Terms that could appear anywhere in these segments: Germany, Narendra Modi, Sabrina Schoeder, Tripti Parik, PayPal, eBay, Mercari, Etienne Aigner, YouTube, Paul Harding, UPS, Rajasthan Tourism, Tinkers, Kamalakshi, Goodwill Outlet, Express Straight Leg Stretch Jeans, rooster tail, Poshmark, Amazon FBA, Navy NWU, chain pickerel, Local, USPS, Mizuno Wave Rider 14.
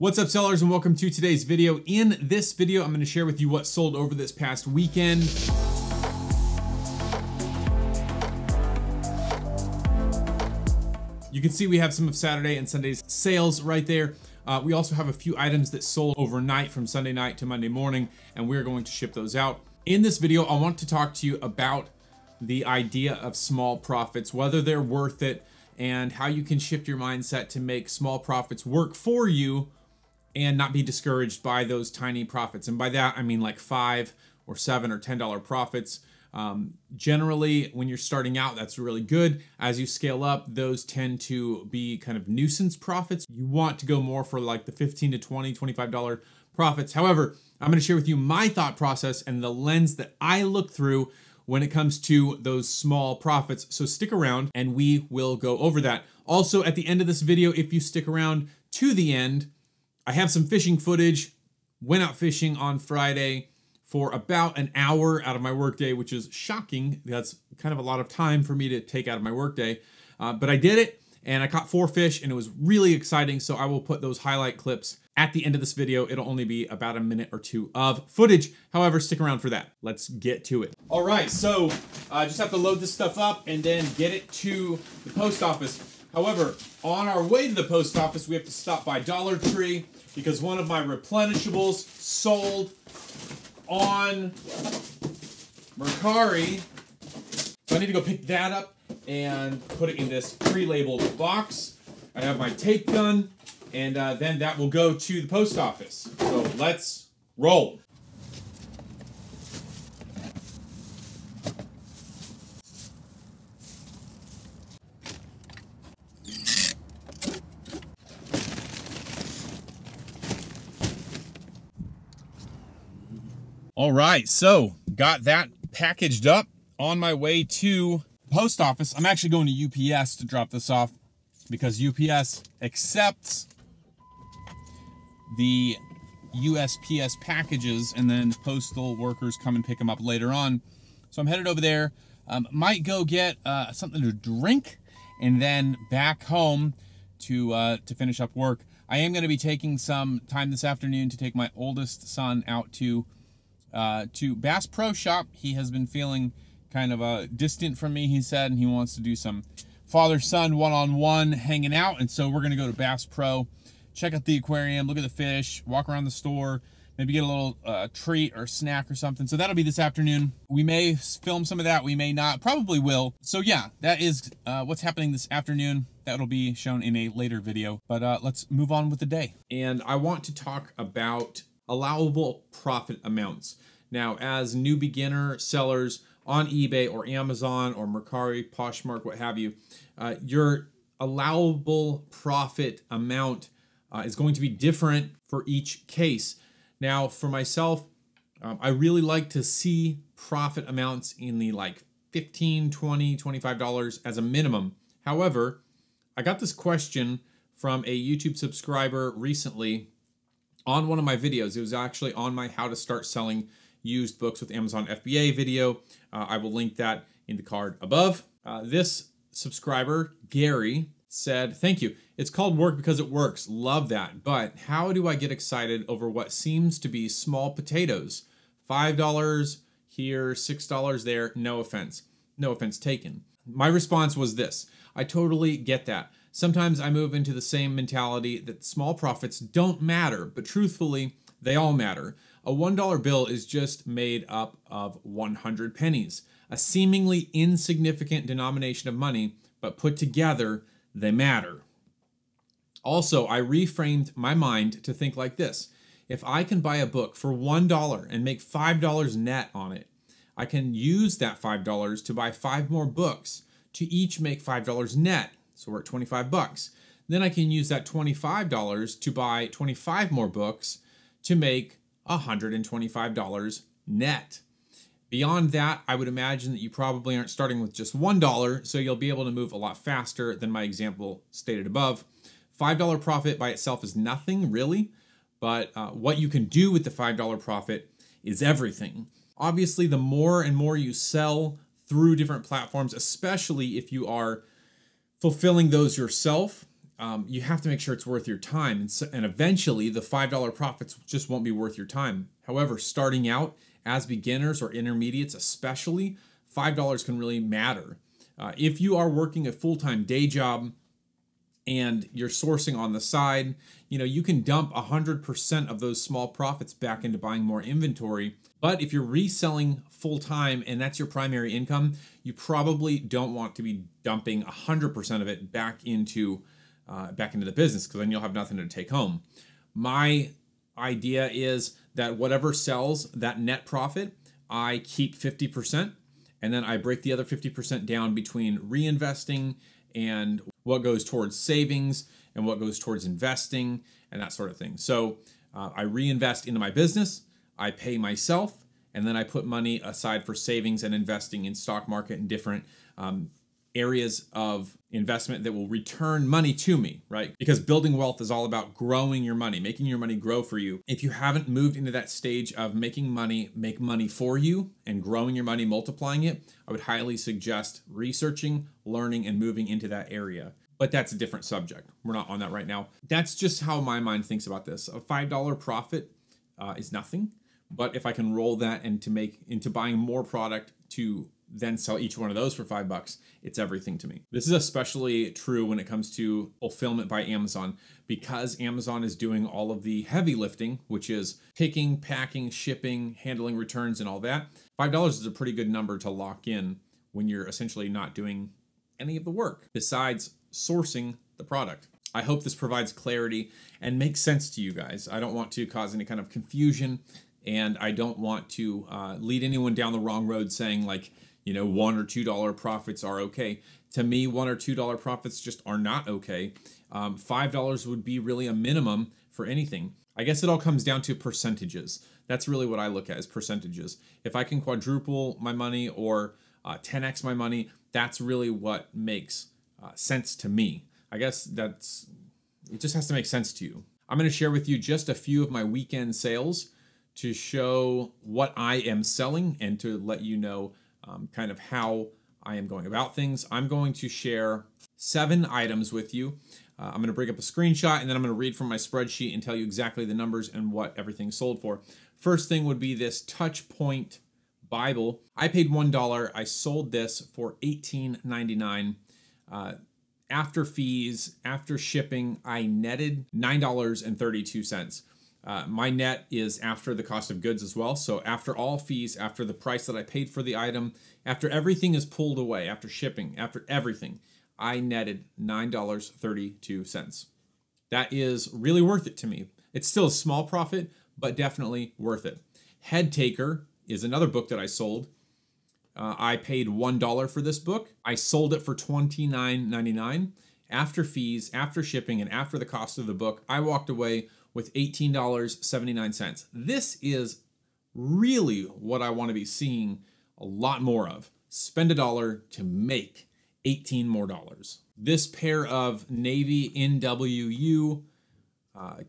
What's up, sellers, and welcome to today's video. In this video, I'm going to share with you what sold over this past weekend. You can see we have some of Saturday and Sunday's sales right there. We also have a few items that sold overnight from Sunday night to Monday morning, and we're going to ship those out. In this video, I want to talk to you about the idea of small profits, whether they're worth it, and how you can shift your mindset to make small profits work for you and not be discouraged by those tiny profits. And by that, I mean like $5 or $7 or $10 profits. Generally, when you're starting out, that's really good. As you scale up, those tend to be kind of nuisance profits. You want to go more for like the $15 to $20, $25 profits. However, I'm going to share with you my thought process and the lens that I look through when it comes to those small profits. So stick around and we will go over that. Also, at the end of this video, if you stick around to the end, I have some fishing footage. Went out fishing on Friday for about an hour out of my workday, which is shocking. That's kind of a lot of time for me to take out of my workday. But I did it, and I caught 4 fish, and it was really exciting. So I will put those highlight clips at the end of this video. It'll only be about a minute or two of footage. However, stick around for that. Let's get to it. All right, so I just have to load this stuff up and then get it to the post office. However, on our way to the post office, we have to stop by Dollar Tree because one of my replenishables sold on Mercari. So I need to go pick that up and put it in this pre-labeled box. I have my tape gun, and then that will go to the post office. So let's roll. All right, so got that packaged up. On my way to post office, I'm actually going to UPS to drop this off because UPS accepts the USPS packages, and then postal workers come and pick them up later on. So I'm headed over there. Might go get something to drink, and then back home to finish up work. I am going to be taking some time this afternoon to take my oldest son out to Bass Pro Shop. He has been feeling kind of distant from me, he said, and he wants to do some father-son one-on-one hanging out. And so we're going to go to Bass Pro, check out the aquarium, look at the fish, walk around the store, maybe get a little treat or snack or something. So that'll be this afternoon. We may film some of that. We may not. Probably will. So yeah, that is what's happening this afternoon. That'll be shown in a later video. But let's move on with the day. And I want to talk about allowable profit amounts. Now, as new beginner sellers on eBay or Amazon or Mercari, Poshmark, what have you, your allowable profit amount is going to be different for each case. Now, for myself, I really like to see profit amounts in the like $15, $20, $25 as a minimum. However, I got this question from a YouTube subscriber recently on one of my videos. It was actually on my How to Start Selling Used Books with Amazon FBA video. I will link that in the card above. This subscriber, Gary, said, "Thank you. It's called work because it works. Love that. But how do I get excited over what seems to be small potatoes? $5 here, $6 there. No offense. No offense taken." My response was this: I totally get that. Sometimes I move into the same mentality that small profits don't matter, but truthfully, they all matter. A $1 bill is just made up of 100 pennies, a seemingly insignificant denomination of money, but put together, they matter. Also, I reframed my mind to think like this: if I can buy a book for $1 and make $5 net on it, I can use that $5 to buy 5 more books to each make $5 net. So we're at 25 bucks. Then I can use that $25 to buy 25 more books to make $125 net. Beyond that, I would imagine that you probably aren't starting with just $1, so you'll be able to move a lot faster than my example stated above. $5 profit by itself is nothing, really, but what you can do with the $5 profit is everything. Obviously, the more and more you sell through different platforms, especially if you are fulfilling those yourself, you have to make sure it's worth your time. And, and eventually the $5 profits just won't be worth your time. However, starting out as beginners or intermediates especially, $5 can really matter. If you are working a full-time day job and you're sourcing on the side, you know, you can dump 100% of those small profits back into buying more inventory. But if you're reselling full-time and that's your primary income, you probably don't want to be dumping 100% of it back into the business, because then you'll have nothing to take home. My idea is that whatever sells, that net profit, I keep 50%, and then I break the other 50% down between reinvesting and what goes towards savings and what goes towards investing and that sort of thing. So I reinvest into my business, I pay myself, and then I put money aside for savings and investing in stock market and different areas of investment that will return money to me, right? Because building wealth is all about growing your money, making your money grow for you. If you haven't moved into that stage of making money make money for you and growing your money, multiplying it, I would highly suggest researching, learning, and moving into that area. But that's a different subject. We're not on that right now. That's just how my mind thinks about this. A $5 profit is nothing, but if I can roll that and to make into buying more product to then sell each one of those for $5, it's everything to me. This is especially true when it comes to fulfillment by Amazon, because Amazon is doing all of the heavy lifting, which is picking, packing, shipping, handling returns and all that. $5 is a pretty good number to lock in when you're essentially not doing any of the work besides sourcing the product. I hope this provides clarity and makes sense to you guys. I don't want to cause any kind of confusion, and I don't want to lead anyone down the wrong road saying, like, you know, $1 or $2 profits are okay. To me, $1 or $2 profits just are not okay. $5 would be really a minimum for anything. I guess it all comes down to percentages. That's really what I look at, is percentages. If I can quadruple my money or 10x my money, that's really what makes sense to me. I guess that's, it just has to make sense to you. I'm going to share with you just a few of my weekend sales to show what I am selling and to let you know kind of how I am going about things. I'm going to share 7 items with you. I'm going to bring up a screenshot, and then I'm going to read from my spreadsheet and tell you exactly the numbers and what everything sold for. First thing would be this Touchpoint Bible. I paid $1. I sold this for $18.99. After fees, after shipping, I netted $9.32. My net is after the cost of goods as well. So after all fees, after the price that I paid for the item, after everything is pulled away, after shipping, after everything, I netted $9.32. That is really worth it to me. It's still a small profit, but definitely worth it. Head Taker is another book that I sold. I paid $1 for this book. I sold it for $29.99. After fees, after shipping, and after the cost of the book, I walked away with $18.79. This is really what I want to be seeing a lot more of. Spend $1 to make $18 more. This pair of Navy NWU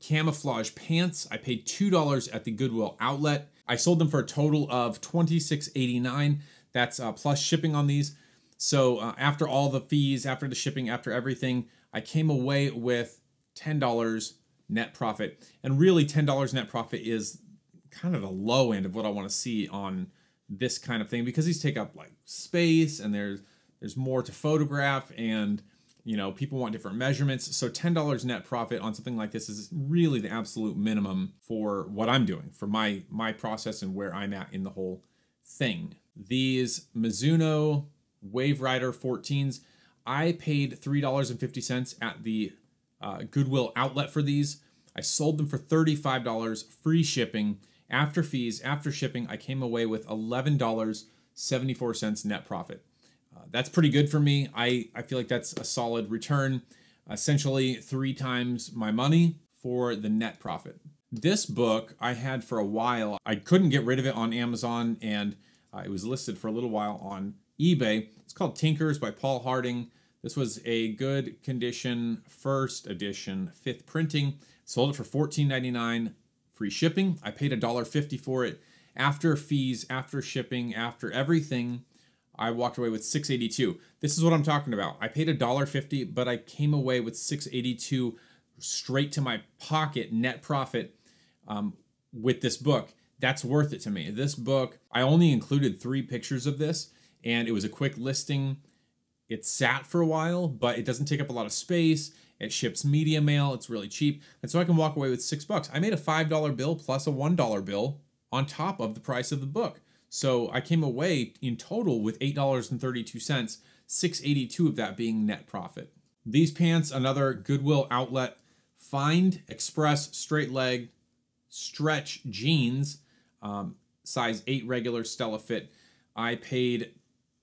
camouflage pants, I paid $2 at the Goodwill Outlet. I sold them for a total of $26.89. That's plus shipping on these. So after all the fees, after the shipping, after everything, I came away with $10 net profit. And really, $10 net profit is kind of the low end of what I want to see on this kind of thing, because these take up like space, and there's more to photograph, and, you know, people want different measurements. So $10 net profit on something like this is really the absolute minimum for what I'm doing, for my process and where I'm at in the whole thing. These Mizuno Wave Rider 14s, I paid $3.50 at the Goodwill Outlet for these. I sold them for $35, free shipping. After fees, after shipping, I came away with $11.74 net profit. That's pretty good for me. I feel like that's a solid return, essentially 3 times my money for the net profit. This book I had for a while. I couldn't get rid of it on Amazon, and it was listed for a little while on eBay. It's called Tinkers by Paul Harding. This was a good condition, first edition, 5th printing. Sold it for $14.99, free shipping. I paid $1.50 for it. After fees, after shipping, after everything, I walked away with $682. This is what I'm talking about. I paid $1.50, but I came away with $682 straight to my pocket, net profit with this book. That's worth it to me. This book, I only included 3 pictures of this, and it was a quick listing. It sat for a while, but it doesn't take up a lot of space. It ships media mail. It's really cheap. And so I can walk away with $6. I made a $5 bill plus a $1 bill on top of the price of the book. So I came away in total with $8.32, $6.82 of that being net profit. These pants, another Goodwill Outlet find, Express Straight Leg Stretch Jeans, size 8 regular Stella Fit. I paid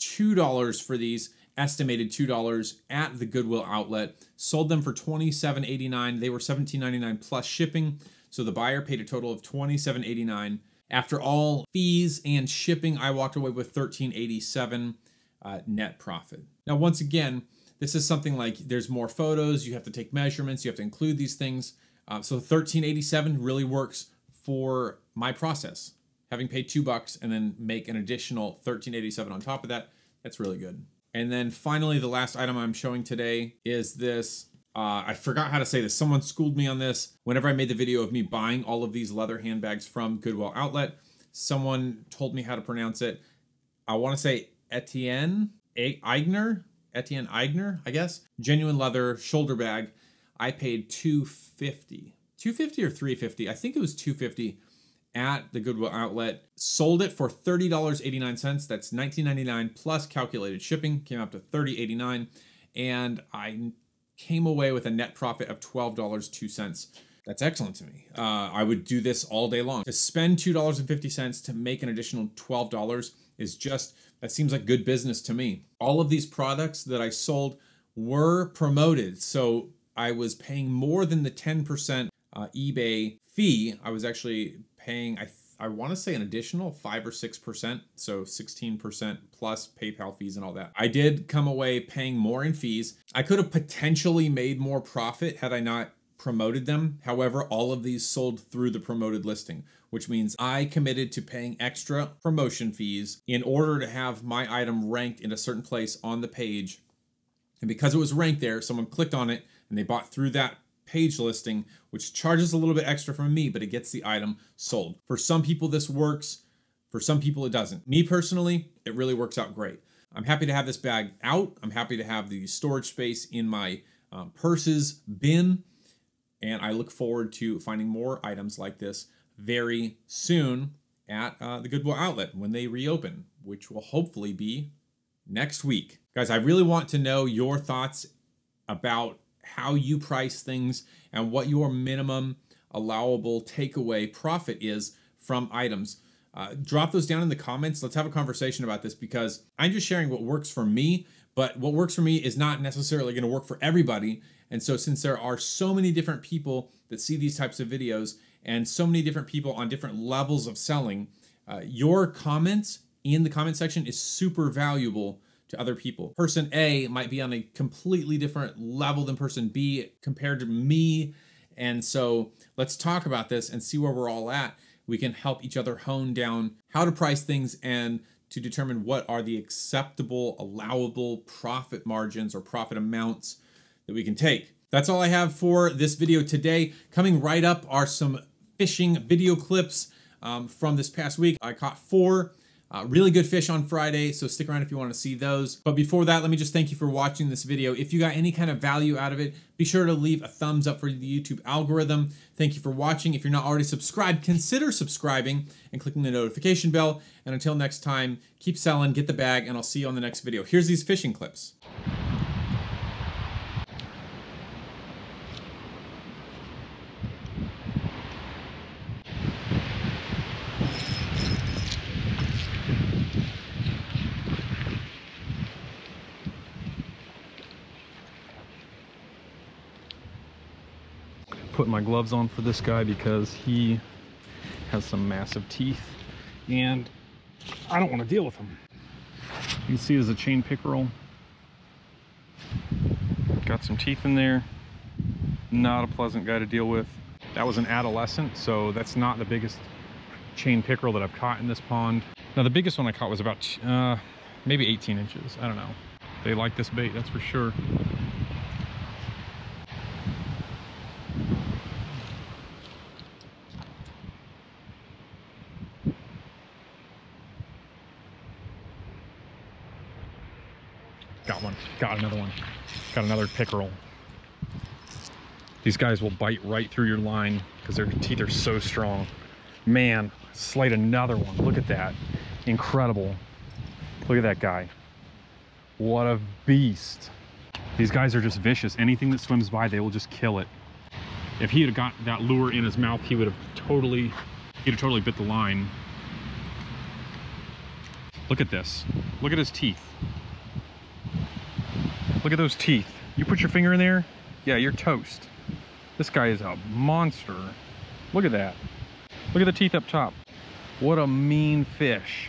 $2 for these, estimated $2 at the Goodwill Outlet. Sold them for $27.89. They were $17.99 plus shipping. So the buyer paid a total of $27.89. After all fees and shipping, I walked away with $13.87 net profit. Now, once again, this is something like there's more photos. You have to take measurements. You have to include these things. So $13.87 really works for my process. Having paid $2 and then make an additional $13.87 on top of that, that's really good. And then finally, the last item I'm showing today is this. I forgot how to say this. Someone schooled me on this. Whenever I made the video of me buying all of these leather handbags from Goodwill Outlet, someone told me how to pronounce it. I want to say Etienne Aigner. Etienne Aigner, I guess. Genuine leather shoulder bag. I paid $2.50. $2.50 or $3.50? I think it was $2.50 at the Goodwill Outlet. Sold it for $30.89. That's $19.99 plus calculated shipping. Came up to $30.89. And I came away with a net profit of $12.02. That's excellent to me. I would do this all day long. To spend $2.50 to make an additional $12 is just, that seems like good business to me. All of these products that I sold were promoted. So I was paying more than the 10% eBay fee. I was actually paying, I want to say an additional 5 or 6%, so 16% plus PayPal fees and all that. I did come away paying more in fees. I could have potentially made more profit had I not promoted them. However, all of these sold through the promoted listing, which means I committed to paying extra promotion fees in order to have my item ranked in a certain place on the page. And because it was ranked there, someone clicked on it and they bought through that page listing, which charges a little bit extra from me, but it gets the item sold. For some people, this works. For some people, it doesn't. Me personally, it really works out great. I'm happy to have this bag out. I'm happy to have the storage space in my purses bin. And I look forward to finding more items like this very soon at the Goodwill Outlet when they reopen, which will hopefully be next week. Guys, I really want to know your thoughts about how you price things and what your minimum allowable takeaway profit is from items. Drop those down in the comments. Let's have a conversation about this because I'm just sharing what works for me, but what works for me is not necessarily going to work for everybody. And so since there are so many different people that see these types of videos and so many different people on different levels of selling, your comments in the comment section is super valuable to other people. Person A might be on a completely different level than person B compared to me. And so let's talk about this and see where we're all at. We can help each other hone down how to price things and to determine what are the acceptable, allowable profit margins or profit amounts that we can take. That's all I have for this video today. Coming right up are some fishing video clips from this past week. I caught 4. Really good fish on Friday, so stick around if you want to see those. But before that, let me just thank you for watching this video. If you got any kind of value out of it, be sure to leave a thumbs up for the YouTube algorithm. Thank you for watching. If you're not already subscribed, consider subscribing and clicking the notification bell. And until next time, keep selling, get the bag, and I'll see you on the next video. Here's these fishing clips. Put my gloves on for this guy because he has some massive teeth and I don't want to deal with him. You can see there's a chain pickerel. Got some teeth in there. Not a pleasant guy to deal with. That was an adolescent, so that's not the biggest chain pickerel that I've caught in this pond. Now the biggest one I caught was about maybe 18 inches. I don't know. They like this bait, that's for sure. Got one, got another one. Got another pickerel. These guys will bite right through your line because their teeth are so strong. Man, slayed another one. Look at that. Incredible. Look at that guy. What a beast. These guys are just vicious. Anything that swims by, they will just kill it. If he had got that lure in his mouth, he would have totally, he'd have totally bit the line. Look at this. Look at his teeth. Look at those teeth. You put your finger in there, yeah, you're toast. This guy is a monster. Look at that. Look at the teeth up top. What a mean fish.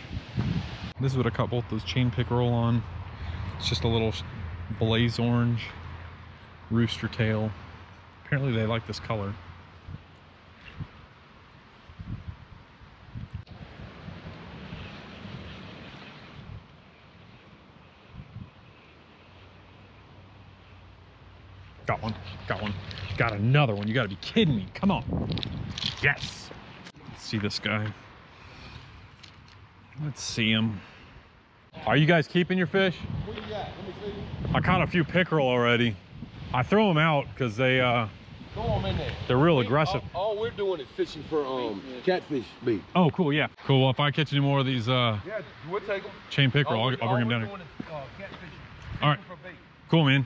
This is what I caught both those chain pickerel on. It's just a little blaze orange rooster tail. Apparently they like this color. Got one, got one. Got another one. You gotta be kidding me. Come on. Yes. Let's see this guy. Let's see him. Are you guys keeping your fish? What do you got? Let me see. I caught a few pickerel already. I throw them out because they throw them in there. They're real aggressive. All we're doing is fishing for catfish bait. Oh, cool, yeah. Cool. Well, if I catch any more of these yeah, we'll take them. Chain pickerel, I'll bring them down here. All right. Cool, man.